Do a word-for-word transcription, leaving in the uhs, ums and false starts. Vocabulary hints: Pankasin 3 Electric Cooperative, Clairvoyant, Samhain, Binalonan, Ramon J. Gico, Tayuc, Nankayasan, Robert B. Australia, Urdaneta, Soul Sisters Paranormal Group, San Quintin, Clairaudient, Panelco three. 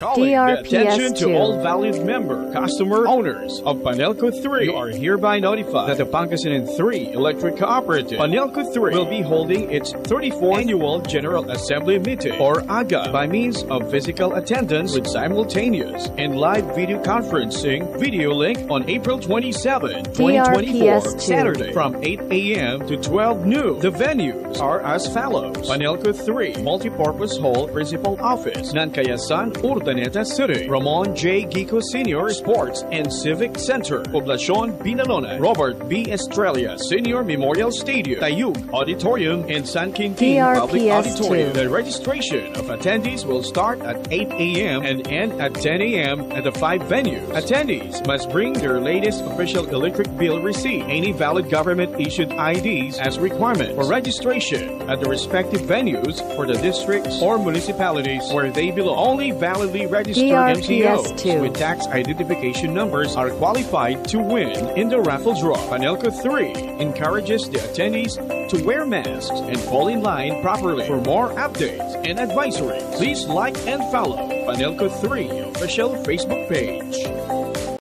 Attention to all valued member, customer, owners of Panelco three. You are hereby notified that the Pankasin three Electric Cooperative, Panelco three, will be holding its thirty-fourth Annual General Assembly Meeting, or A G A, by means of physical attendance with simultaneous and live video conferencing video link on April twenty-seventh, twenty twenty-four, Saturday, from eight A M to twelve noon. The venues are as follows: Panelco three, Multipurpose Hall, Principal Office, Nankayasan, Urdaneta, Urdaneta City. Ramon J. Gico Senior Sports and Civic Center, Poblacion, Binalonan. Robert B. Australia Senior Memorial Stadium, Tayuc Auditorium, and San Quintin Public Auditorium. The registration of attendees will start at eight A M and end at ten A M at the five venues. Attendees must bring their latest official electric bill receipt, any valid government-issued I Ds as requirement for registration at the respective venues for the districts or municipalities where they belong. Only validly registered M T Os with tax identification numbers are qualified to win in the raffle draw. Panelco three encourages the attendees to wear masks and fall in line properly. For more updates and advisory, please like and follow Panelco three official Facebook page.